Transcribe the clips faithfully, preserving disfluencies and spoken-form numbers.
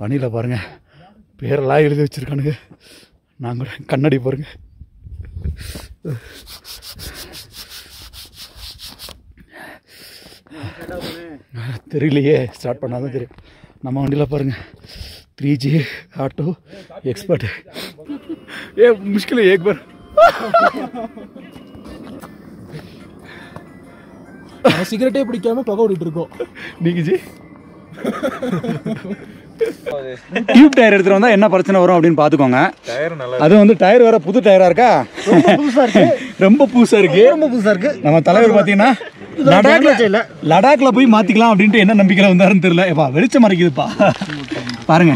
வண்டியில் பாருங்கள் பேரெல்லாம் எழுதி வச்சுருக்கானுங்க. நாங்கள் கண்ணாடி பாருங்கள். தெரியலையே, ஸ்டார்ட் பண்ணாதான் தெரியும். நம்ம வண்டியில் பாருங்கள் த்ரீ ஜி ஆட்டோ எக்ஸ்பர்ட். ஏ முஷ்கில் ஏக் பார் சிகரெட்டே பிடிக்காம பக ஓடிட்டு இருக்கோம். நீங்கள் ஜி டியூப் டயர் எடுத்துட்டு வந்தா என்ன பிரச்சனை வரும் அப்படின்னு பாத்துக்கோங்க. அது வந்து டயர் வேற புது டயரா இருக்கா, ரொம்ப புதுசா இருக்கு, ரொம்ப புதுசா இருக்கு. நம்ம தலைவர் பாத்தீங்கன்னா லடாக்ல லடாக்ல போய் மாத்திக்கலாம் அப்படின்ட்டு என்ன நம்பிக்கையில வந்தாருன்னு தெரியல. எப்பா வெளிச்சம் மறைக்குதுப்பா பாருங்க.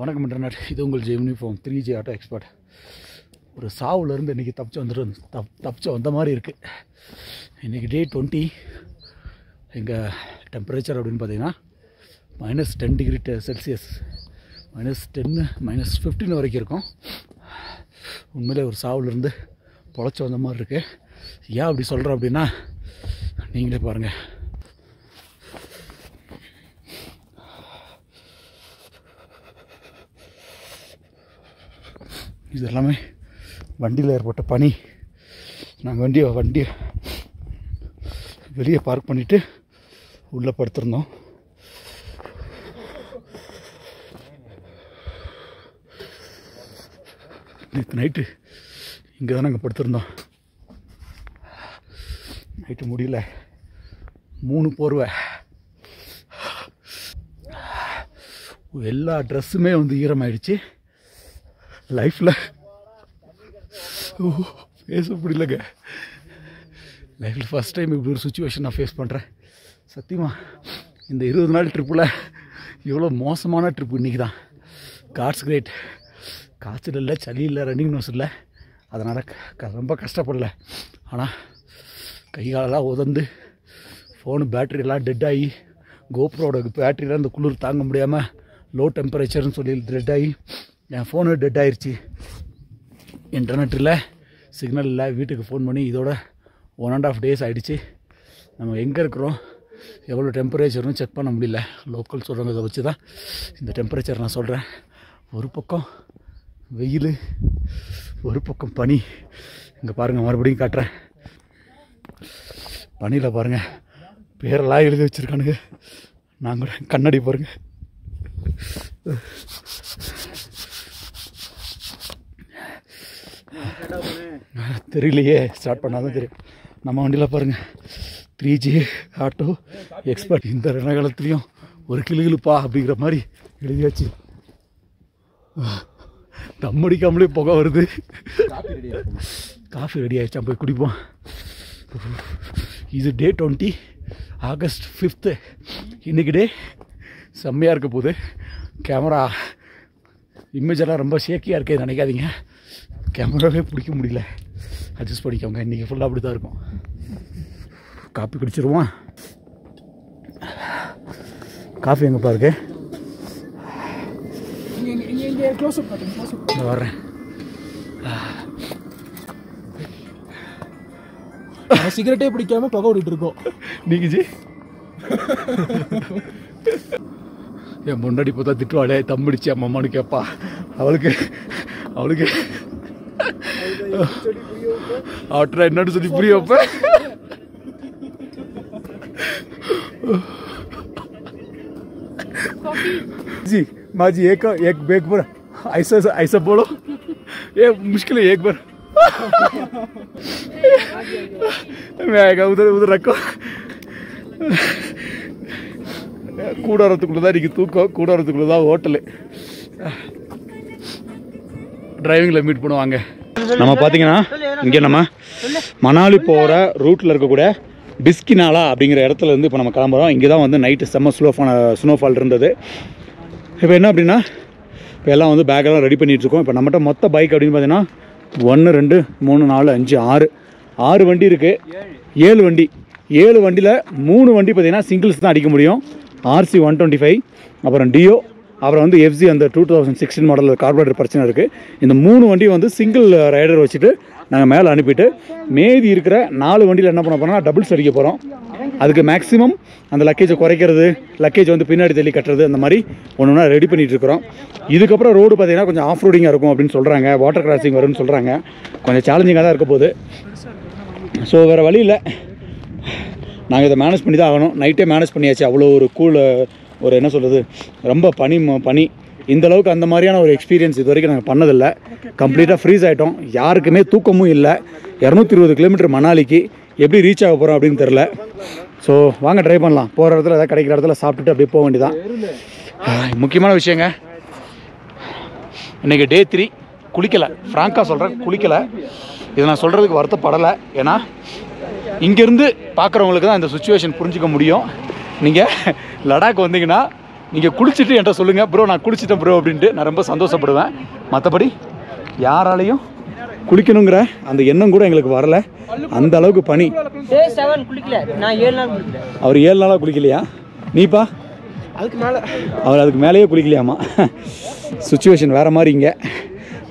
வணக்கம் இன்டர்நெட், இது உங்கள் Gemini farm three G auto expert. ஒரு சாவுலேருந்து இன்றைக்கி தப்பிச்சு வந்துட்டு தப் தப்பிச்சு வந்த மாதிரி இருக்குது. இன்றைக்கி டே டுவெண்ட்டி. எங்கள் டெம்பரேச்சர் அப்படின்னு பார்த்தீங்கன்னா minus ten degree Celsius minus டென்னு மைனஸ் ஃபிஃப்டின் வரைக்கும் இருக்கும். உண்மையிலே ஒரு சாவுலேருந்து பொழைச்சி வந்த மாதிரி இருக்குது. ஏன் அப்படி சொல்கிறேன் அப்படின்னா நீங்களே பாருங்கள். இது எல்லாமே வண்டியில் ஏற்பட்ட பனி. நாங்கள் வண்டியை வண்டியை வெளியே பார்க் பண்ணிவிட்டு உள்ளே படுத்திருந்தோம். நேற்று நைட்டு இங்கே தான் நாங்கள் படுத்திருந்தோம். நைட்டு முடியல, மூணு போர்வை, எல்லா ட்ரெஸ்ஸுமே வந்து ஈரமாயிடுச்சு. லைஃப்பில் பேச முடியலங்க. லைஃப்பில் ஃபஸ்ட் டைம் இப்படி ஒரு சுச்சுவேஷன் நான் ஃபேஸ் பண்ணுறேன். சத்தியமாக இந்த இருபது நாள் ட்ரிப்பில் இவ்வளோ மோசமான ட்ரிப்பு இன்றைக்கி தான். God's great. காய்ச்சல் இல்லை, சளி இல்லை, ரன்னிங் நோஸ் இல்லை, அதனால் க ரொம்ப கஷ்டப்படலை. ஆனால் கை காலெல்லாம் உதந்து, ஃபோனு பேட்டரியெல்லாம் டெட் ஆகி, கோப்ரோட பேட்டரியெலாம் இந்த குளிர் தாங்க முடியாமல் லோ டெம்பரேச்சர்னு சொல்லி டெட் ஆகி என் ஃபோனு டெட் ஆகிடுச்சி. இன்டர்நெட் இல்லை, சிக்னல் இல்லை. வீட்டுக்கு ஃபோன் பண்ணி இதோட ஒன் அண்ட் ஆஃப் டேஸ் ஆகிடுச்சி. நம்ம எங்கே இருக்கிறோம், எவ்வளோ டெம்பரேச்சர்னு செக் பண்ண முடியல. லோக்கல் சொல்கிறவங்க வச்சு தான் இந்த டெம்பரேச்சர் நான் சொல்கிறேன். ஒரு பக்கம் வெயில், ஒரு பக்கம் பனி. இங்கே பாருங்கள், மறுபடியும் காட்டுறேன். பனியில் பாருங்கள் பேரெல்லாம் எழுதி வச்சுருக்கானுங்க. நாங்கள் கண்ணாடி பாருங்கள். தெரியலையே, ஸ்டார்ட் பண்ணாதான் தெரியும். நம்ம வண்டியில் பாருங்கள் த்ரீ ஜி ஆட்டோ எக்ஸ்பர்ட். இந்த ரணகாலத்துலேயும் ஒரு கிளுகிழுப்பா அப்படிங்கிற மாதிரி எழுதியாச்சு. தம்மடிக்காமலே புகை வருது. காஃபி ரெடி ஆகிடுச்சா, போய் குடிப்போம். இது டே டுவெண்ட்டி, ஆகஸ்ட் ஃபிஃப்த்து. இன்றைக்கி டே செம்மையாக இருக்க போகுது. கேமரா இமேஜெல்லாம் ரொம்ப சேக்கியாக இருக்கே நினைக்காதீங்க. கேமராவே பிடிக்க முடியல, அட்ஜஸ்ட் பண்ணிக்கோங்க. இன்றைக்கி ஃபுல்லாக அப்படி தான் இருக்கும். காஃபி குடிச்சிருவோம். காஃபி எங்கே பாருக்கு வர்றேன். சிகரெட்டே பிடிக்காம பக ஓடிட்டு இருக்கோம். நீங்கள் ஜி என் முன்னாடி பார்த்தா திட்டுவாளே, தம்பிடிச்சு அம்மான்னு கேட்பா. அவளுக்கு அவளுக்கு அவட்டா என்னன்னு சொல்லி புரிய வைப்பேன். ஜி மாஜி ஏக்கா ஏக் பேக் பர் ஐசா ஐசா போலோ. ஏ முஷ்கில் ஏக் பர் உதர் உதர் ரக்கோ. கூடாரத்துக்குள்ளே தான் இன்றைக்கி தூக்கம், கூடாரத்துக்குள்ளே தான் ஹோட்டலு. டிரைவிங்கில் மீட் பண்ணுவாங்க. நம்ம பார்த்தீங்கன்னா இங்கே நம்ம மணாலி போகிற ரூட்டில் இருக்கக்கூடிய பிஸ்கினாலா அப்படிங்கிற இடத்துல இருந்து இப்போ நம்ம கிளம்புறோம். இங்கே தான் வந்து நைட்டு செம்ம ஸ்லோஃபான ஸ்னோஃபால் இருந்தது. இப்போ என்ன அப்படின்னா இப்போ எல்லாம் வந்து பேக்கெல்லாம் ரெடி பண்ணிகிட்ருக்கோம். இப்போ நம்மகிட்ட மொத்த பைக் அப்படின்னு பார்த்தீங்கன்னா ஒன்று ரெண்டு மூணு நாலு அஞ்சு ஆறு ஆறு வண்டி இருக்குது. ஏழு வண்டி ஏழு வண்டியில் மூணு வண்டி பார்த்திங்கன்னா சிங்கிள்ஸ் தான் அடிக்க முடியும். ஆர்சி ஒன் டுவெண்ட்டி ஃபைவ் அப்புறம் டியோ அப்புறம் வந்து எஃப்சி அந்த டூ தௌசண்ட் சிக்ஸ்டீன் மாடலில் கார்பரேட்டர் பிரச்சனை இருக்குது. இந்த மூணு வண்டி வந்து சிங்கிள் ரைடர் வச்சுட்டு நாங்கள் மேலே அனுப்பிட்டு மீதி இருக்கிற நாலு வண்டியில் என்ன பண்ண போகிறோம்னா டபுள்ஸ் அடிக்க போகிறோம். அதுக்கு மேக்ஸிமம் அந்த லக்கேஜை குறைக்கிறது, லக்கேஜ் வந்து பின்னாடி தள்ளி கட்டுறது, அந்த மாதிரி ஒன்று ஒன்றா ரெடி பண்ணிகிட்ருக்குறோம். இதுக்கப்புறம் ரோடு பார்த்திங்கன்னா கொஞ்சம் ஆஃப் ரோடிங்காக இருக்கும் அப்படின்னு சொல்கிறாங்க, வாட்டர் கிராசிங் வரும்னு சொல்கிறாங்க. கொஞ்சம் சேலஞ்சிங்காக தான் இருக்க போகுது. ஸோ வேறு வழி இல்லை, நாங்கள் இதை மேனேஜ் பண்ணி தான் ஆகணும். நைட்டே மேனேஜ் பண்ணியாச்சு. அவ்வளோ ஒரு கூல் ஒரு என்ன சொல்கிறது, ரொம்ப பனி பனி இந்தளவுக்கு அந்த மாதிரியான ஒரு எக்ஸ்பீரியன்ஸ் இது வரைக்கும் நாங்கள் பண்ணதில்லை. கம்ப்ளீட்டாக ஃப்ரீஸ் ஆகிட்டோம், யாருக்குமே தூக்கமும் இல்லை. இரநூத்தி இருபது கிலோமீட்டர் மணாலிக்கு எப்படி ரீச் ஆக போகிறோம் அப்படின்னு தெரில. ஸோ வாங்க ட்ரை பண்ணலாம். போகிற இடத்துல ஏதாவது கிடைக்கிற இடத்துல சாப்பிட்டுட்டு அப்படியே போக வேண்டியதான். முக்கியமான விஷயங்க, இன்றைக்கி டே த்ரீ. குளிக்கலை, ஃப்ராங்காக சொல்கிறேன், குளிக்கலை. இதை நான் சொல்கிறதுக்கு வருத்தப்படலை, ஏன்னா இங்கேருந்து பார்க்குறவங்களுக்கு தான் இந்த சுச்சுவேஷன் புரிஞ்சிக்க முடியும். நீங்கள் லடாக் வந்தீங்கன்னா நீங்கள் குளிச்சுட்டு என்கிட்ட சொல்லுங்கள், ப்ரோ நான் குளிச்சுட்டேன் ப்ரோ அப்படின்ட்டு நான் ரொம்ப சந்தோஷப்படுவேன். மற்றபடி யாராலையும் குளிக்கணுங்கிற அந்த எண்ணம் கூட எங்களுக்கு வரலை. அந்த அளவுக்கு பனி. அவர் ஏழு நாளாக குளிக்கலையா? நீப்பா அதுக்கு மேலே அவர் அதுக்கு மேலேயே குளிக்கலையாம்மா. சுச்சுவேஷன் வேறு மாதிரி இங்கே.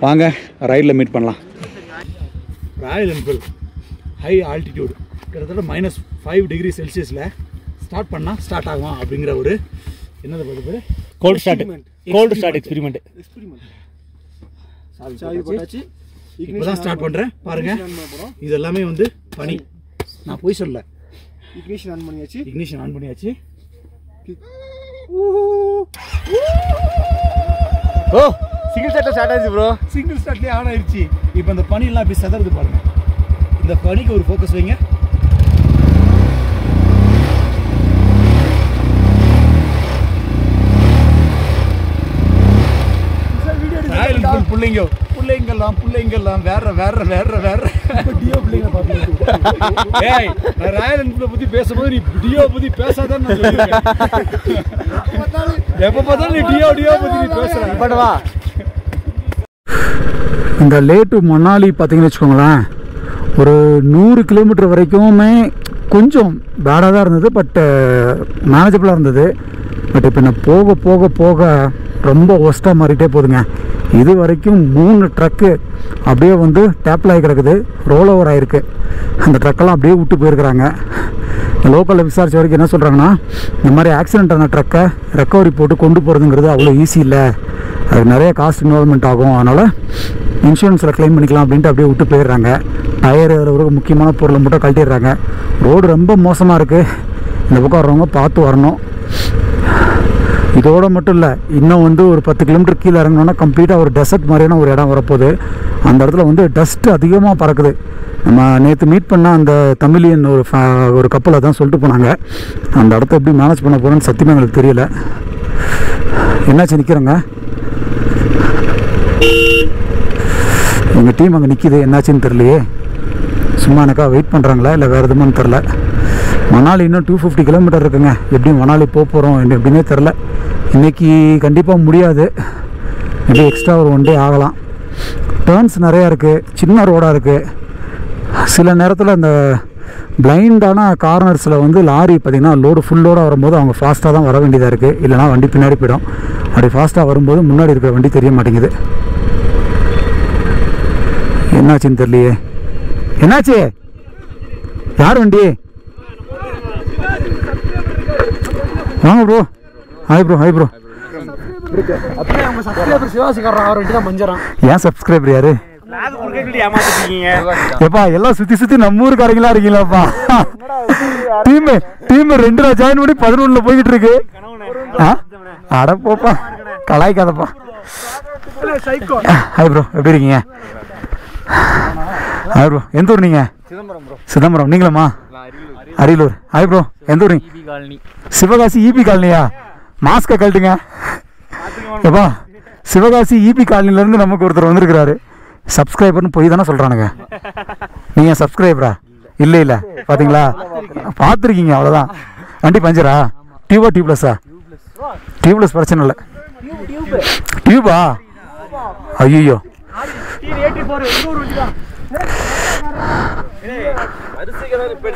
வாங்க ரயிலில் மீட் பண்ணலாம். ராயல் என்ஃபீல்ட் ஹை ஆல்டிடியூடு கிட்டத்தட்ட மைனஸ் ஃபைவ் டிகிரி செல்சியஸில் ஸ்டார்ட் பண்ணால் ஸ்டார்ட் ஆகும் அப்படிங்கிற ஒரு என்னது பார்த்து cold start cold start experiment experiment இப்போ தான் ஸ்டார்ட் பண்ணுறேன் பாருங்கள். இது எல்லாமே வந்து பனி, நான் போய் சொல்ல. இக்னிஷன் ஆன் பண்ணியாச்சு இக்னிஷன் ஆன் பண்ணியாச்சு ஓ சிங்கிள் ஸ்டார்ட்ல ஸ்டார்ட் ஆயிடுச்சு ப்ரோ. சிங்கிள் ஸ்டார்ட்லேயே ஆன் ஆயிடுச்சு. இப்போ அந்த பனிலாம் அப்படி செதறது பாருங்க. இந்த பனிக்கு ஒரு ஃபோக்கஸ் வைங்க. பிள்ளைங்க பிள்ளைங்கெல்லாம் பிள்ளைங்கெல்லாம் வேற வேற வேற வேற டியோ பிள்ளைங்க பார்த்துக்கிட்டு ஏய் ராயல் என்ஃபீல்டை பற்றி பேசும்போது நீ டியோ பற்றி பேசாதான் எப்போ பார்த்தாலும் நீ டியோ டியோ பற்றி நீ பேசுகிறேன் படவா. இந்த லே டு மணாலி பார்த்தீங்கன்னு வச்சுக்கோங்களேன், ஒரு நூறு கிலோமீட்டர் வரைக்குமே கொஞ்சம் பேடாக தான் இருந்தது, பட் மேனேஜபிளாக இருந்தது. பட் இப்போ நான் போக போக போக ரொம்ப ஒஸ்ட்டாக மாறிட்டே போகுதுங்க. இது வரைக்கும் மூணு ட்ரக்கு அப்படியே வந்து டேப்பில் ஆகி கிடக்குது, ரோல் ஓவர் ஆகிருக்கு. அந்த ட்ரக்கெல்லாம் அப்படியே விட்டு போயிருக்கிறாங்க. லோக்கலில் விசாரித்த வரைக்கும் என்ன சொல்கிறாங்கன்னா, இந்த மாதிரி ஆக்சிடென்ட் ஆன ட்ரக்கை ரெக்கவரி போட்டு கொண்டு போகிறதுங்கிறது அவ்வளோ ஈஸி இல்லை, அது நிறைய காஸ்ட் இன்வால்மெண்ட் ஆகும், அதனால் இன்சூரன்ஸில் கிளைம் பண்ணிக்கலாம் அப்படின்ட்டு அப்படியே விட்டு போயிடுறாங்க. டயர் ஒரு முக்கியமான பொருளை மட்டும் கழட்டிடுறாங்க. ரோடு ரொம்ப மோசமாக இருக்குது. இந்த பக்கம் வர்றவங்க பார்த்து வரணும். இதோடு மட்டும் இல்லை, இன்னும் வந்து ஒரு பத்து கிலோமீட்டர் கீழே இறங்கணுன்னா கம்ப்ளீட்டாக ஒரு டெசர்ட் மாதிரியான ஒரு இடம் வரப்போகுது. அந்த இடத்துல வந்து டஸ்ட்டு அதிகமாக பறக்குது. நம்ம நேற்று மீட் பண்ணால் அந்த தமிழியன் ஒரு ஃபே ஒரு கப்பலை தான் சொல்லிட்டு போனாங்க. அந்த இடத்த எப்படி மேனேஜ் பண்ண போகிறோன்னு சத்தியமாக எங்களுக்கு தெரியல. என்னாச்சு நிற்கிறோங்க? எங்கள் டீம் அங்கே நிற்கிது, என்னாச்சுன்னு தெரியலையே. சும்மா எனக்காக வெயிட் பண்ணுறாங்களா இல்லை வேறு எதுமான்னு தெரில. மணாலி இன்னும் டூ ஃபிஃப்டி கிலோமீட்டர் இருக்குங்க. எப்படி மணாலி போக போகிறோம் எப்படின்னே தெரில. இன்றைக்கி கண்டிப்பாக முடியாது, இப்படி எக்ஸ்ட்ரா ஒரு ஒன் டே ஆகலாம். டேர்ன்ஸ் நிறையா இருக்குது, சின்ன ரோடாக இருக்குது. சில நேரத்தில் அந்த பிளைண்டான கார்னர்ஸில் வந்து லாரி பார்த்திங்கன்னா லோடு ஃபுல்லோடாக வரும்போது அவங்க ஃபாஸ்ட்டாக தான் வர வேண்டியதாக இருக்குது, இல்லைனா வண்டி பின்னாடி போயிடும். அப்படி ஃபாஸ்ட்டாக வரும்போது முன்னாடி இருக்கிற வண்டி தெரிய மாட்டேங்குது. என்னாச்சுன்னு தெரியலையே. என்னாச்சு? யார் வண்டி? வாங்க bro. Hi bro. Hi bro. ஏன் சப்ஸ்கிரைபர் யாரு? எப்பா எல்லாம் சுற்றி சுற்றி நம்ம ஊருக்காரங்களா இருக்கீங்களாப்பா? டீம் டீம் ரெண்டு நாள் ஜாயின் பண்ணி பதினொன்னுல போய்கிட்டு இருக்கு. அடப்போப்பா கலாய்க்காதப்பா. ஹாய் ப்ரோ, எப்படி இருக்கீங்க? ஹாய் ப்ரோ, எந்த ஊர் நீங்கள்? சிதம்பரம். நீங்களாம்மா? அரியலூர். ஹாய் ப்ரோ, எந்த ஊர்? சிவகாசி இபி காலனியா? மாஸ்கை கழட்டுங்க எப்பா. சிவகாசி இபி காலனிலேருந்து நமக்கு ஒருத்தர் வந்திருக்கிறாரு. சப்ஸ்கிரைபர்னு போய் தானே சொல்கிறானுங்க. நீங்கள் சப்ஸ்கிரைபரா? இல்லை இல்லை பார்த்தீங்களா, பார்த்துருக்கீங்க அவ்வளோதான். வண்டி பஞ்சரா? டியூபா டியூப்லெஸ்ஸா? டியூப்லெஸ் பிரச்சனை இல்லை. டியூபா? ஐயோ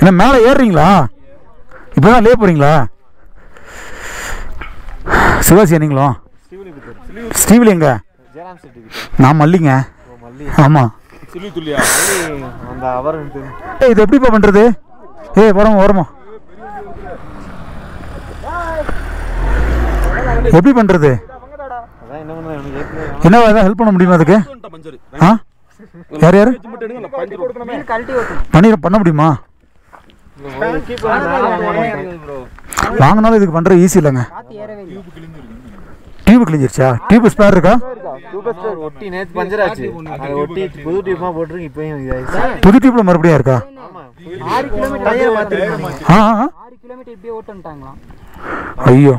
என்ன மேலே ஏறுறீங்களா? இப்போதான் லே போறீங்களா? சிவாசி என்னீங்களோ? ஸ்டீவில் எங்க? நான் மல்லிங்க. ஆமாம் இது எப்படிப்பா பண்ணுறது? ஏ போகிறோம் வரமா எப்படி பண்ணுறது? என்ன ஏதாவது ஹெல்ப் பண்ண முடியுமா அதுக்கு? ஆ யார் யார் பண்ணிடுற பண்ண முடியுமா? வாங்கினாலும் இதுக்கு பண்ணுறது ஈஸி இல்லைங்க. டியூப் கிழிஞ்சிருச்சா? டியூப் ஸ்பேர் இருக்கா? புது டியூப்ல மறுபடியும் இருக்கா? ஐயோ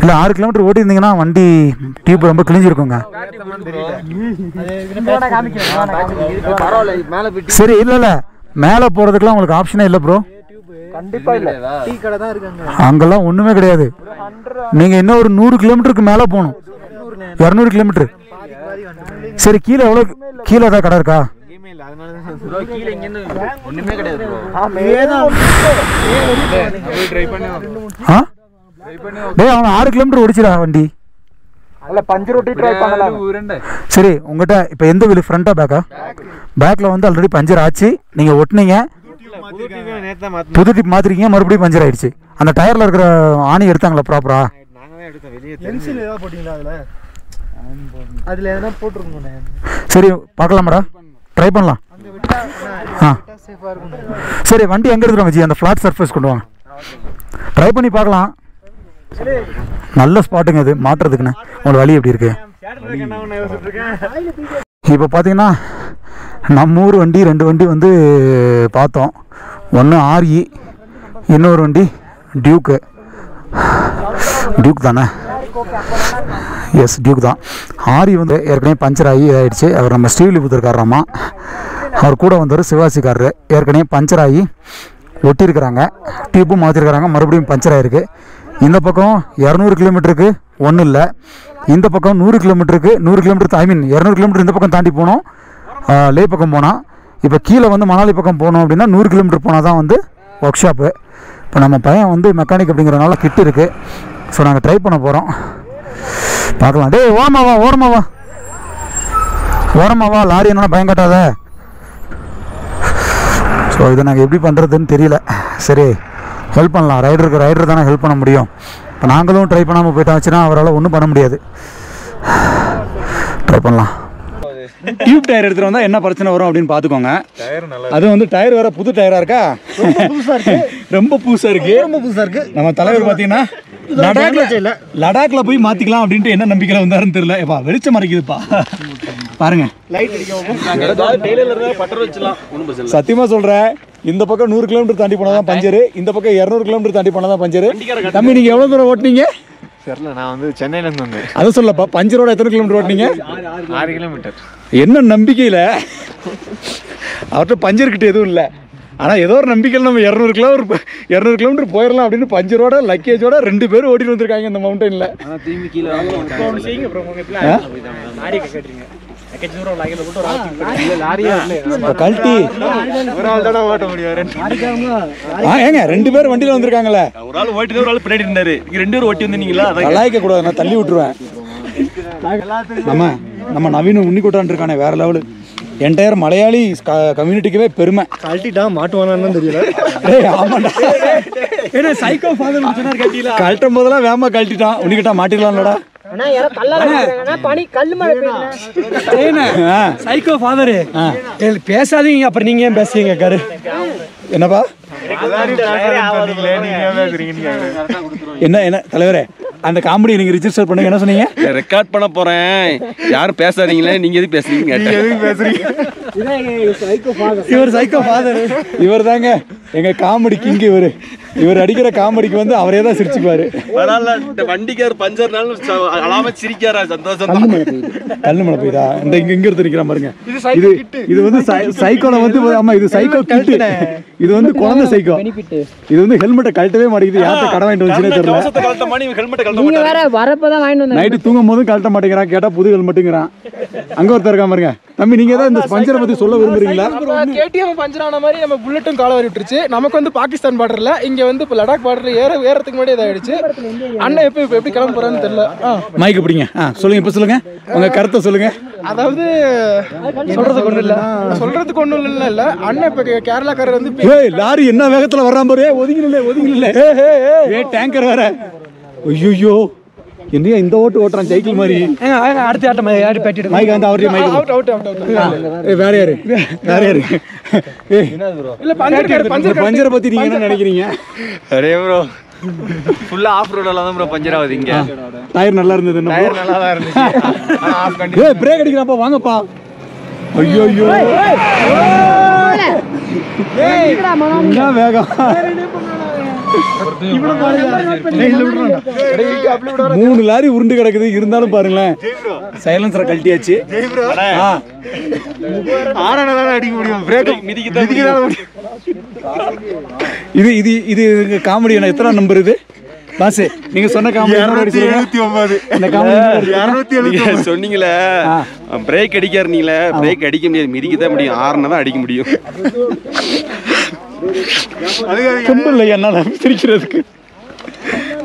இல்லை ஆறு கிலோமீட்டர் ஓட்டி இருந்தீங்கன்னா வண்டி டியூப் ரொம்ப கிழிஞ்சிருக்குங்க. சரி இல்லை இல்லை மேலே போகிறதுக்குலாம் உங்களுக்கு ஆப்ஷனே இல்லை ப்ரோ. கண்டிப்பா இல்ல, டீ கடை தான் இருக்குங்க. அங்கெல்லாம் ஒண்ணுமே கிடையாது. நீங்க இன்னும் ஒரு நூறு கிலோமீட்டருக்கு மேல போகணும், இருநூறு கிலோமீட்டர். சரி கீழே எவ்வளவு? கீழே ஏதாவது கடை இருக்கா? ஒண்ணுமே கிடையாது. அவன் ஆறு கிலோமீட்டர் ஓடிச்சிடா வண்டி. சரி உங்ககிட்ட இப்ப எந்த வீல் ஃப்ரண்டா பேக்கா? பேக்ல வந்து ஆல்ரெடி பஞ்சர் ஆச்சு, நீங்க ஒட்டினீங்க, புது டிப் மாத்திருக்கீங்க, மறுபடியும் பஞ்சர் ஆயிடுச்சு. அந்த டயர்ல இருக்கிற ஆணி எடுத்தாங்களா ப்ராப்பரா? சரி பார்க்கலாமாடா, ட்ரை பண்ணலாம். சரி வண்டி எங்க எடுத்துருவாங்க ஜி? அந்த ஃபிளாட் சர்ஃபேஸ் கொண்டு வாங்க, ட்ரை பண்ணி பார்க்கலாம். நல்ல ஸ்பாட்டுங்க இது மாட்டுறதுக்குன்னு. உங்களுக்கு வழி எப்படி இருக்கு இப்போ பார்த்தீங்கன்னா? நம்ம ஊர் வண்டி ரெண்டு வண்டி வந்து பார்த்தோம். ஒன்று ஆர்இ, இன்னொரு வண்டி டியூக்கு. டியூக் தானே? எஸ் டியூக் தான். ஆர்இ வந்து ஏற்கனவே பஞ்சர் ஆகி ஆகிடுச்சு. அவர் நம்ம ஸ்ரீவில்லிபுத்தூர்காரராமா, அவர் கூட வந்தவர் சிவாசிக்காரரு. ஏற்கனவே பஞ்சர் ஆகி ஒட்டியிருக்கிறாங்க, டியூப்பும் மாற்றிருக்கிறாங்க, மறுபடியும் பஞ்சர் ஆகிருக்கு. இந்த பக்கம் இரநூறு கிலோமீட்டருக்கு ஒன்றும் இல்லை, இந்த பக்கம் நூறு கிலோமீட்டருக்கு நூறு கிலோமீட்டர் ஐ மீன் இரநூறு கிலோமீட்டர் இந்த பக்கம் தாண்டி போனோம், லே பக்கம் போனால். இப்போ கீழே வந்து மணாலி பக்கம் போனோம் அப்படின்னா நூறு கிலோமீட்டர் போனால் தான் வந்து ஒர்க் ஷாப்பு. இப்போ நம்ம பையன் வந்து மெக்கானிக் அப்படிங்கிறனால கிட்டு இருக்குது. ஸோ நாங்கள் ட்ரை பண்ண போகிறோம், பார்க்கலாம். டே ஓரமாவா ஓரமாவா ஓரமாவா லாரி என்னன்னா பயங்காட்டாத. ஸோ இதை நாங்கள் எப்படி பண்ணுறதுன்னு தெரியல. சரி ஹெல்ப் பண்ணலாம், ரைடருக்கு ரைடர் தானே ஹெல்ப் பண்ண முடியும். இப்போ நாங்களும் ட்ரை பண்ணாமல் போயிட்டாச்சுன்னா அவரால் ஒன்றும் பண்ண முடியாது. ட்ரை பண்ணலாம். டியூப் டயர் எடுத்துட்டு வந்தா என்ன பிரச்சனை வரும் அப்படின்னு பாத்துக்கோங்க. அது வந்து டயர் வேற புது டயரா இருக்கா, ரொம்ப புதுசா இருக்கு, ரொம்ப புதுசா இருக்கு. நம்ம தலைவர் பாத்தீங்கன்னா லடாக்ல லடாக்ல போய் மாத்திக்கலாம் அப்படின்ட்டு என்ன நம்பிக்கையில வந்தாருன்னு தெரியல. எப்பா வெளிச்சம் மறைக்குதுப்பா பாருங்க. சத்தியமா சொல்றேன், இந்த பக்கம் நூறு கிலோமீட்டர் தாண்டி போனாதான் பஞ்சரு, இந்த பக்கம் இருநூறு கிலோமீட்டர் தாண்டி போனாதான் பஞ்சரு. தம்பி நீங்க எவ்வளவு தூரம் ஓட்டினீங்க? தெரியல, நான் வந்து சென்னையில இருந்து வந்தேன். அது சொல்லப்பா, பஞ்சரோட எத்தனை கிலோமீட்டர் ஓட்டினீங்க? ஆறு கிலோமீட்டர். என்ன நம்பிக்கையில? அவர்கிட்ட பஞ்சர் கிட்ட எதுவும் இல்லை, ஆனால் ஏதோ ஒரு நம்பிக்கையில் நம்ம இரநூறு கிலோ இரநூறு கிலோமீட்டர் போயிடலாம் அப்படின்னு பஞ்சரோட லக்கேஜோட ரெண்டு பேரும் ஓடிட்டு வந்துருக்காங்க இந்த மவுண்டனில். கழட்டி ஏங்க ரெண்டு பேரும் வண்டியில் வந்திருக்காங்களே, ஒரு ஆள் ஓட்டிட்டு ஒரு ஆள் பின்னாடி இருந்தாரு, ரெண்டு பேரும் ஓட்டி வந்தீங்களா? கலாய்க்க கூடாது, நான் தள்ளி விட்டுருவேன். நம்ம நம்ம நவீன உன்னிக்கூட்டான் இருக்கானே, வேற லெவலு. என்டையர் மலையாளி கம்யூனிட்டிக்கவே பெருமை. கழட்டிட்டா மாட்டுவானான்னு தெரியல. ஆமாண்டா, ஏன்னா சைக்கோ ஃபாதர் கழட்டும் போதெல்லாம் வேமா கழட்டிட்டான். உன்னிக்கிட்டா மாட்டிக்கலாம்லடா. சைக்கோ ஃபாதரு பேசாதீங்க, அப்புறம் நீங்க ஏன் பேசுறீங்க கரு? என்னப்பா என்ன என்ன தலைவரே, அந்த காமெடி நீங்க ரிஜிஸ்டர் பண்ணுங்க. என்ன சொன்னீங்க? ரெக்கார்ட் பண்ண போறேன், யாரும் பேசாதீங்களே. நீங்க எதுக்கு பேசுறீங்க? எதுக்கு பேசுறீங்க? இவர் சைக்கோ ஃபாதர், இவர் தாங்க எங்க காமெடி கிங். இவரு இவர் அடிக்கிற காமெடிக்கு வந்து அவரே தான் சிரிச்சுக்குவாரு. வண்டிக்கார் பஞ்சர்னாலும் அழாம சிரிக்காரா சந்தோஷம். கல்லு மழை போய்தா இந்த இங்க இங்க இருந்து நிற்கிற பாருங்க. இது இது வந்து சைக்கோல வந்து ஆமா இது சைக்கோ கிட்டு. இது வந்து குழந்தை சைக்கோ. இது வந்து ஹெல்மெட்டை கழட்டவே மாட்டேங்குது. யார்கிட்ட கடன் வாங்கிட்டு வந்துச்சுன்னே தெரியல. நைட்டு தூங்கும் போதும் கழட்ட மாட்டேங்கிறான், கேட்டா புது ஹெல்மெட்டுங்கிறான். அங்க ஒருத்தர் இருக்கா பாருங்க. தம்பி நீங்க தான் இந்த பஞ்சரை பத்தி சொல்ல விரும்புறீங்களா? கேடிஎம் பஞ்சர் ஆன மாதிரி நம்ம புல்லட்டும் கால வரிட்டுருச்சு. நமக்கு வந்து பாகிஸ்தான் பார்டர்ல இங்க வந்து இப்போ லடாக் பார்டர்ல ஏற ஏறதுக்கு முன்னாடி இதாயிடுச்சு. அண்ணன் எப்போ இப்போ எப்படி கிளம்ப போறான்னு தெரியல. மைக்கு பிடிங்க, சொல்லுங்க, இப்போ சொல்லுங்க உங்க கருத்தை சொல்லுங்க. அதாவது சொல்றதுக்கு ஒன்றும் இல்லை, சொல்றதுக்கு ஒன்றும் இல்லை இல்லை அண்ணன் இப்போ கேரளாக்காரர் வந்து லாரி என்ன வேகத்தில் வர்ற மாதிரியே ஒதுங்கில ஒதுங்கில ஏ டேங்கர் வேற. ஐயோ என்னையா இந்த ஓட்டு ஓட்டுறான் சைக்கிள் மாதிரி. அடுத்த ஆட்டம் பேட்டிட்டு மைக் வந்து அவரே மைக் அவுட் அவுட் அவுட். ஏ வேற யாரு வேற யாரு? ஏ இல்ல பஞ்சர் பஞ்சர் பஞ்சர் பத்தி நீங்க என்ன நினைக்கிறீங்க? அரே bro ஃபுல்லா ஆஃப் ரோட்ல தான் bro பஞ்சர் ஆகுது. இங்க டயர் நல்லா இருந்தது என்ன? டயர் நல்லா தான் இருந்துச்சு. ஏ பிரேக் அடிக்குறாப்பா வாங்கப்பா. ஐயோ ஐயோ ஏய் என்ன வேகம் மூணு லாரி உருண்டு கிடக்குது. இருந்தாலும் பாருங்களேன் சைலன்சரை கழட்டியாச்சு. இது இது இது காமெடி. எத்தனை நம்பர் இது? பாசே நீங்க சொன்ன காமெடி இருநூத்தி எழுபத்தி ஒன்பது. இந்த காமெடி சொன்னீங்களே பிரேக் அடிக்காருனீங்களே, பிரேக் அடிக்க முடியாது, மிதிக்க தான் முடியும், ஆறனை தான் அடிக்க முடியும். சிரிக்கிறதுக்கு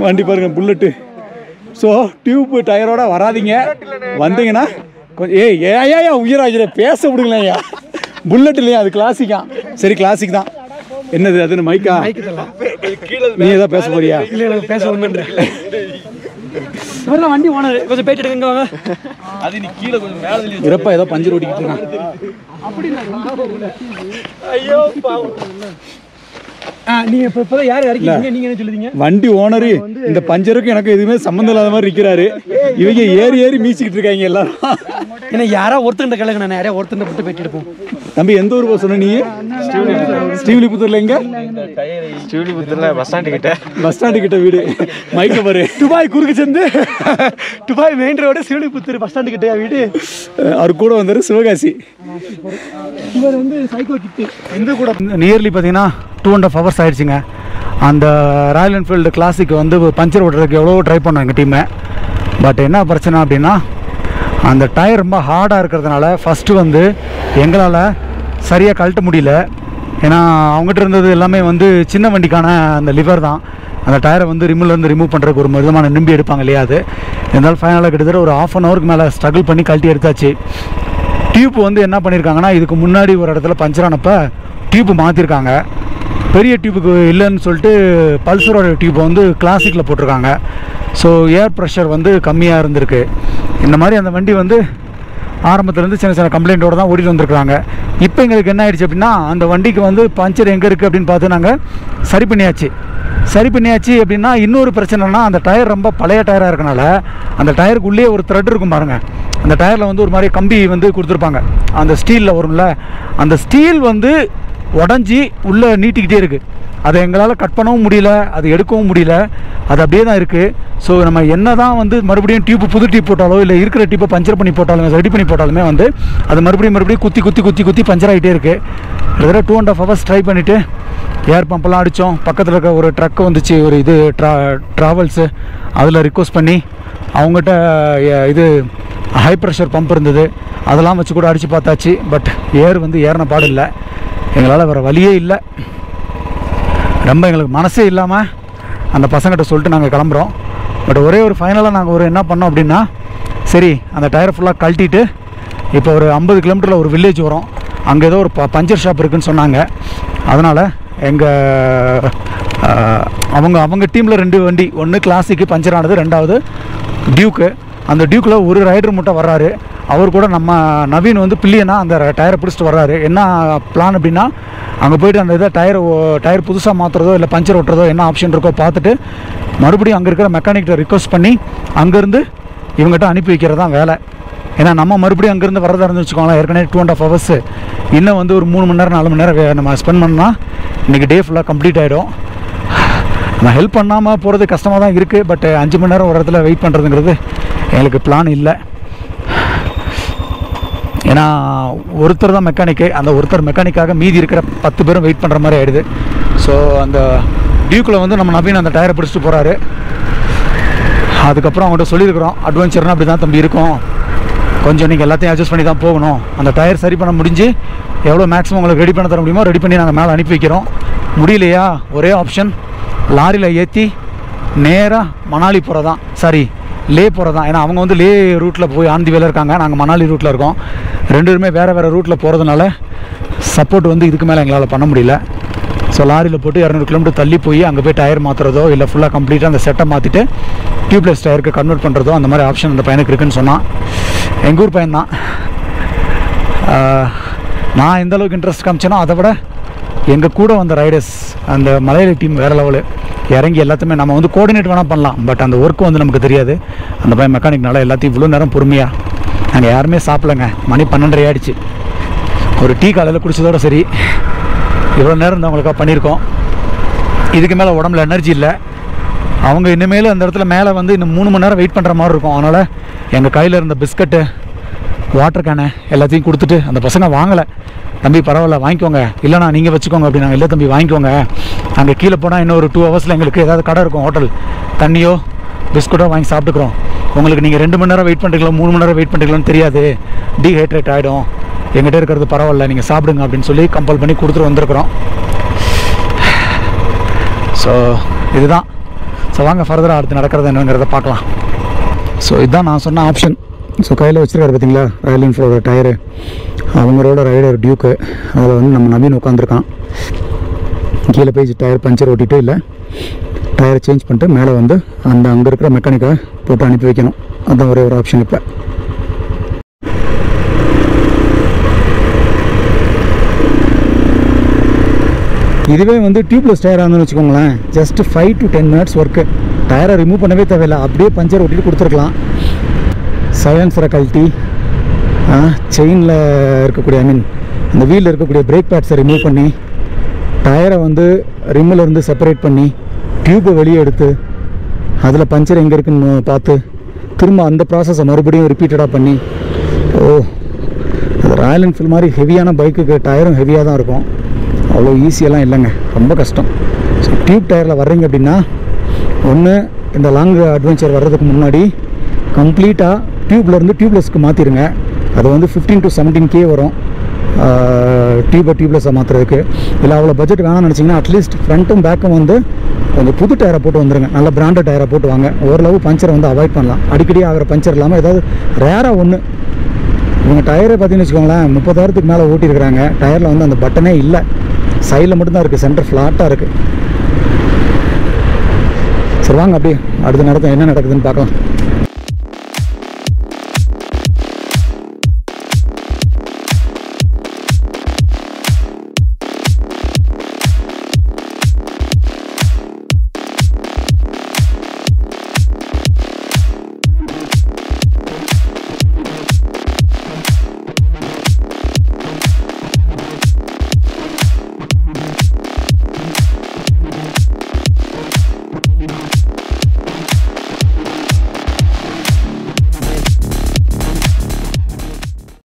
வண்டி பாருங்க புல்லட்டு. ஸோ டியூப் டயரோட வராதிங்க, வந்தீங்கன்னா கொஞ்சம் ஏய் ஏயா உயிராகிற பேச விடுங்களேன். ஐயா புல்லட் இல்லையா? அது கிளாசிக்கா? சரி கிளாசிக் தான். என்னது அது மைக்கா? நீ ஏதாவது பேச போறியா? பேச வண்டி ஓனர் கொஞ்சம் பேட்டி எடுங்க. அது நீ கீழே கொஞ்சம் மேல தள்ளி இறப்பா ஏதோ பஞ்சர் ஓட்டிட்டு இருக்கான். அப்படி இல்ல ஐயோ பாவம். ஆ நீ இப்ப இப்ப யார் அடிக்கீங்க? நீங்க என்ன சொல்லுவீங்க? வண்டி ஓனர் இந்த பஞ்சருக்கு எனக்கு எதுமே சம்பந்தம் இல்லாத மாதிரி நிக்கிறாரு. இவங்க ஏறி ஏறி மீச்சிட்டு இருக்காங்க எல்லாரும். என்ன யாரா ஒருத்தண்ட கலங்க நான் யாரா ஒருத்தண்ட போட்டு பேட்டி எடுப்போம். தம்பி எந்த ஊர் போய் சொன்ன நீ? ஸ்ரீவில்லிபுத்தூர்ல. எங்க? ஸ்ரீவில்லிபுத்தூர்ல பஸ் ஸ்டாண்ட் கிட்ட. பஸ் ஸ்டாண்ட் கிட்ட வீடு. மைக்க பாரு. துபாய் குறுக்கு சேர்ந்து Dubai main road Srivilliputhur bus stand கிட்ட வீடு. அவர் கூட வந்தாரு சிவகாசி. இவர் வந்து சைக்கோ கிட்டு. எந்த கூட நியர்லி பார்த்தீங்கன்னா டூ அண்ட் ஆஃப் ஹவர்ஸ் ஆயிடுச்சுங்க. அந்த ராயல் என்ஃபீல்டு கிளாஸிக்கு வந்து பஞ்சர் ஓட்டுறதுக்கு எவ்வளோ ட்ரை பண்ணோம் எங்கள் டீமை. பட் என்ன பிரச்சனை அப்படின்னா அந்த டயர் ரொம்ப ஹார்டாக இருக்கிறதுனால ஃபஸ்ட்டு வந்து எங்களால் சரியாக கழட்ட முடியல. ஏன்னா அவங்ககிட்ட இருந்தது எல்லாமே வந்து சின்ன வண்டிக்கான அந்த லிவர் தான். அந்த டயரை வந்து ரிம்மிலேருந்து ரிமூவ் பண்ணுறதுக்கு ஒரு விதமான நிம்பி எடுப்பாங்க இல்லையா? அது இருந்தாலும் ஃபைனலாக கிட்டத்தட்ட ஒரு ஆஃப் அன் ஹவருக்கு மேலே ஸ்ட்ரகிள் பண்ணி கழட்டி எடுத்தாச்சு. டியூப் வந்து என்ன பண்ணியிருக்காங்கன்னா இதுக்கு முன்னாடி ஒரு இடத்துல பஞ்சரானப்போ டியூப்பு மாற்றிருக்காங்க. பெரிய டியூப்புக்கு இல்லைன்னு சொல்லிட்டு பல்சரோட டியூப்பை வந்து கிளாசிக்கில் போட்டிருக்காங்க. ஸோ ஏர் ப்ரெஷர் வந்து கம்மியாக இருந்திருக்கு. இந்த மாதிரி அந்த வண்டி வந்து ஆரம்பத்துலேருந்து சின்ன சின்ன கம்ப்ளைண்ட்டோடு தான் ஓடிட்டு வந்திருக்காங்க. இப்போ எங்களுக்கு என்ன ஆயிடுச்சு அப்படின்னா அந்த வண்டிக்கு வந்து பஞ்சர் எங்கே இருக்குது அப்படின்னு பார்த்து நாங்கள் சரி பண்ணியாச்சு. சரி பண்ணியாச்சு அப்படின்னா இன்னொரு பிரச்சனைனா அந்த டயர் ரொம்ப பழைய டயராக இருக்கனால அந்த டயருக்கு உள்ளே ஒரு த்ரெட் இருக்கும் பாருங்கள். அந்த டயரில் வந்து ஒரு மாதிரி கம்பி வந்து கொடுத்துருப்பாங்க. அந்த ஸ்டீலில் வரும்ல, அந்த ஸ்டீல் வந்து உடஞ்சி உள்ளே நீட்டிக்கிட்டே இருக்குது. அதை எங்களால் கட் பண்ணவும் முடியல, அது எடுக்கவும் முடியல, அது அப்படியே தான் இருக்குது. ஸோ நம்ம என்ன தான் வந்து மறுபடியும் டியூப்பு புது டியூப் போட்டாலோ இல்லை இருக்கிற டியூப்பை பஞ்சர் பண்ணி போட்டாலுமே ரெடி பண்ணி போட்டாலுமே வந்து அது மறுபடியும் மறுபடியும் குத்தி குத்தி குத்தி குத்தி பஞ்சர் ஆகிட்டே இருக்குது. கிட்டத்தட்ட two and half hours try பண்ணிவிட்டு ஏர் பம்பெல்லாம் அடித்தோம். பக்கத்தில் இருக்க ஒரு ட்ரக் வந்துச்சு, ஒரு இது ட்ரா ட்ராவல்ஸு அதில் ரிக்வஸ்ட் பண்ணி அவங்ககிட்ட இது ஹை ப்ரெஷர் பம்ப் இருந்தது அதெல்லாம் வச்சு கூட அடித்து பார்த்தாச்சு. பட் ஏர் வந்து ஏறின பாடு இல்லை. எங்களால் வேறு வழியே இல்லை. ரொம்ப எங்களுக்கு மனசே இல்லாமல் அந்த பசங்கிட்ட சொல்லிட்டு நாங்கள் கிளம்புறோம். பட் ஒரே ஒரு ஃபைனலாக நாங்கள் ஒரு என்ன பண்ணோம் அப்படின்னா சரி அந்த டயர் ஃபுல்லாக கழட்டிட்டு இப்போ ஒரு ஐம்பது கிலோமீட்டரில் ஒரு வில்லேஜ் வரும். அங்கே ஏதோ ஒரு ப பஞ்சர் ஷாப் இருக்குதுன்னு சொன்னாங்க. அதனால் எங்கள் அவங்க அவங்க டீமில் ரெண்டு வண்டி, ஒன்று கிளாஸிக்கு பஞ்சர் ஆனது, ரெண்டாவது டியூக்கு. அந்த டியூக்கில் ஒரு ரைடர் மட்டும் வர்றாரு. அவர் கூட நம்ம நவீன் வந்து பிள்ளைன்னா அந்த டயரை பிடிச்சிட்டு வர்றாரு. என்ன பிளான் அப்படின்னா அங்கே போய்ட்டு அந்த இதை டயர் டயர் புதுசாக மாற்றுறதோ இல்லை பஞ்சர் ஓட்டுறதோ என்ன ஆப்ஷன் இருக்கோ பார்த்துட்டு மறுபடியும் அங்கே இருக்கிற மெக்கானிக்கிட்ட ரிக்வஸ்ட் பண்ணி அங்கேருந்து இவங்ககிட்ட அனுப்பி வைக்கிறது தான் வேலை. ஏன்னா நம்ம மறுபடியும் அங்கேருந்து வரதாக இருந்து வச்சுக்கோங்களேன். ஏற்கனவே டூ அண்ட் ஆஃப் ஹவர்ஸு இன்னும் வந்து ஒரு மூணு மணி நேரம் நாலு மணி நேரம் நம்ம ஸ்பெண்ட் பண்ணால் இன்றைக்கி டே ஃபுல்லாக கம்ப்ளீட் ஆகிடும். நான் ஹெல்ப் பண்ணாமல் போகிறது கஷ்டமாக தான் இருக்குது. பட் அஞ்சு மணி நேரம் ஒரு இடத்துல வெயிட் பண்ணுறதுங்கிறது எங்களுக்கு பிளான் இல்லை. ஏன்னா ஒருத்தர் தான் மெக்கானிக்கு, அந்த ஒருத்தர் மெக்கானிக்காக மீதி இருக்கிற பத்து பேரும் வெயிட் பண்ணுற மாதிரி ஆகிடுது. ஸோ அந்த டியூக்கில் வந்து நம்ம நவீன் அந்த டயரை பிடிச்சிட்டு போகிறாரு. அதுக்கப்புறம் அவங்கள்ட்ட சொல்லியிருக்கிறோம், அட்வென்ச்சர்னால் அப்படி தான் தம்பி இருக்கும், கொஞ்சம் நீங்கள் எல்லாத்தையும் அட்ஜஸ்ட் பண்ணி தான் போகணும், அந்த டயர் சரி பண்ண முடிஞ்சு எவ்வளோ மேக்ஸிமம் உங்களுக்கு ரெடி பண்ண தர முடியுமோ ரெடி பண்ணி நாங்கள் மேலே அனுப்பி வைக்கிறோம். முடியலையா ஒரே ஆப்ஷன் லாரியில் ஏற்றி நேராக மணாலி போகிறதான், சாரி லே போகிறதான். ஏன்னா அவங்க வந்து லே ரூட்டில் போய் ஆந்தி வேலை இருக்காங்க, நாங்கள் மணாலி ரூட்டில் இருக்கோம். ரெண்டுமே வேறு வேறு ரூட்டில் போகிறதுனால சப்போர்ட் வந்து இதுக்கு மேலே எங்களால் பண்ண முடியல. ஸோ லாரியில் போட்டு இரநூறு கிலோமீட்டர் தள்ளி போய் அங்கே போய் டயர் மாற்றுறதோ இல்லை ஃபுல்லாக கம்ப்ளீட்டாக அந்த செட்டை மாற்றிட்டு டியூப்லெஸ் டயருக்கு கன்வெர்ட் பண்ணுறதோ அந்த மாதிரி ஆப்ஷன் அந்த பையனுக்கு இருக்குதுன்னு சொன்னான். எங்கள் ஊர் பையன்தான். நான் எந்தளவுக்கு இன்ட்ரெஸ்ட் காமிச்சேனோ அதை விட எங்கள் கூட வந்த ரைடர்ஸ், அந்த மலையாளி டீம் வேறு லெவலு இறங்கி எல்லாத்தையுமே நம்ம வந்து கோஆர்டினேட் வேணால் பண்ணலாம், பட் அந்த ஒர்க்கு வந்து நமக்கு தெரியாது. அந்த பையன் மெக்கானிக்னால எல்லாத்தையும் இவ்வளோ நேரம் பொறுமையாக, நாங்கள் யாருமே சாப்பிடலைங்க, மணி பன்னெண்டரை ஆகிடுச்சு, ஒரு டீ காலையில் குடித்ததோடு சரி, இவ்வளோ நேரம் அவங்களுக்காக பண்ணியிருக்கோம். இதுக்கு மேலே உடம்புல எனர்ஜி இல்லை. அவங்க இனிமேல் அந்த இடத்துல மேலே வந்து இன்னும் மூணு மணி நேரம் வெயிட் பண்ணுற மாதிரி இருக்கும். அதனால் எங்கள் கையில் இருந்த பிஸ்கட்டு, வாட்டர் கேனு எல்லாத்தையும் கொடுத்துட்டு, அந்த பசங்க வாங்கலை, தம்பி பரவாயில்ல வாங்கிக்கோங்க, இல்லைனா நீங்கள் வச்சுக்கோங்க அப்படின்னா, இல்லை தம்பி வாங்கிக்கோங்க, அங்கே கீழே போனால் இன்னும் ஒரு டூ ஹவர்ஸில் எங்களுக்கு ஏதாவது கடை இருக்கும், ஹோட்டல், தண்ணியோ பிஸ்கட்டோ வாங்கி சாப்பிட்டுக்கிறோம், உங்களுக்கு நீங்கள் ரெண்டு மணி நேரம் வெயிட் பண்ணுறீங்களோ மூணு மணி நேரம் வெயிட் பண்ணுறீங்களான்னு தெரியாது, டீஹைட்ரேட் ஆகிடும், எங்கிட்ட இருக்கிறது பரவாயில்ல நீங்கள் சாப்பிடுங்க அப்படின்னு சொல்லி கம்பல் பண்ணி கொடுத்துட்டு வந்திருக்கிறோம். ஸோ இதுதான். ஸோ வாங்க ஃபர்தராக அடுத்து நடக்கிறது என்னங்கிறத பார்க்கலாம். ஸோ இதுதான் நான் சொன்ன ஆப்ஷன். ஸோ கையில் வச்சுருக்காரு பார்த்தீங்களா ராயல் என்ஃபீல்டோட டயரு, அவங்களோட ரைடர் டியூக்கு, அதில் வந்து நம்ம நவீன் உட்காந்துருக்கான். கீழே போய் டயர் பஞ்சர் ஓட்டிகிட்டு இல்லை டயரை சேஞ்ச் பண்ணிட்டு மேலே வந்து அந்த அங்கே இருக்கிற மெக்கானிக்கை போட்டு அனுப்பி வைக்கணும். அதுதான் ஒரே ஒரு ஆப்ஷன் இப்போ. இதுவே வந்து டியூப்லெஸ் டயராக இருந்துன்னு வச்சுக்கோங்களேன், just five to ten minutes work. டயரை ரிமூவ் பண்ணவே தேவையில்லை, அப்படியே பஞ்சர் ஒட்டிட்டு கொடுத்துருக்கலாம். சைலன்ஸரை கழட்டி செயினில் இருக்கக்கூடிய ஐ மீன் அந்த வீலில் இருக்கக்கூடிய பிரேக் பேட்ஸை ரிமூவ் பண்ணி டயரை வந்து ரிம்மிலேருந்து செப்பரேட் பண்ணி டியூப்பை வெளியே எடுத்து அதில் பஞ்சர் எங்கே இருக்குன்னு பார்த்து திரும்ப அந்த ப்ராசஸை மறுபடியும் ரிப்பீட்டடாக பண்ணி. ஓ, அது ராயல் என்ஃபீல்டு மாதிரி ஹெவியான பைக்குக்கு டயரும் ஹெவியாக தான் இருக்கும், அவ்வளோ ஈஸியெல்லாம் இல்லைங்க, ரொம்ப கஷ்டம். ஸோ டியூப் டயரில் வர்றீங்க அப்படின்னா ஒன்று இந்த லாங் அட்வென்ச்சர் வர்றதுக்கு முன்னாடி கம்ப்ளீட்டாக டியூப்லேருந்து டியூப்லெஸ்க்கு மாற்றிடுங்க. அது வந்து ஃபிஃப்டீன் டு செவன்டீன் கே வரும் டியூப்பை டியூப்லெஸ்ஸாக மாற்றுறதுக்கு. இல்லை அவ்வளோ பட்ஜெட் வேணாம்னு நினச்சிங்கன்னா அட்லீஸ்ட் ஃப்ரண்ட்டும் பேக்கும் வந்து கொஞ்சம் புது டயரை போட்டு வந்துடுங்க, நல்ல பிராண்டட் டயரை போட்டு வாங்க, ஓரளவு பஞ்சரை வந்து அவாய்ட் பண்ணலாம். அடிக்கடி ஆகிற பஞ்சர் இல்லாமல் ஏதாவது ரேராக ஒன்று. இவங்க டயரை பார்த்தீங்கன்னு வச்சுக்கோங்களேன், முப்பதாயிரத்துக்கு மேலே ஓட்டியிருக்கிறாங்க, டயரில் வந்து அந்த பட்டனே இல்லை, சைடில் மட்டும்தான் இருக்குது, சென்டர் ஃப்ளாட்டாக இருக்குது. சரி வாங்க அப்படியே அடுத்த நேரத்தில் என்ன நடக்குதுன்னு பார்க்கலாம்.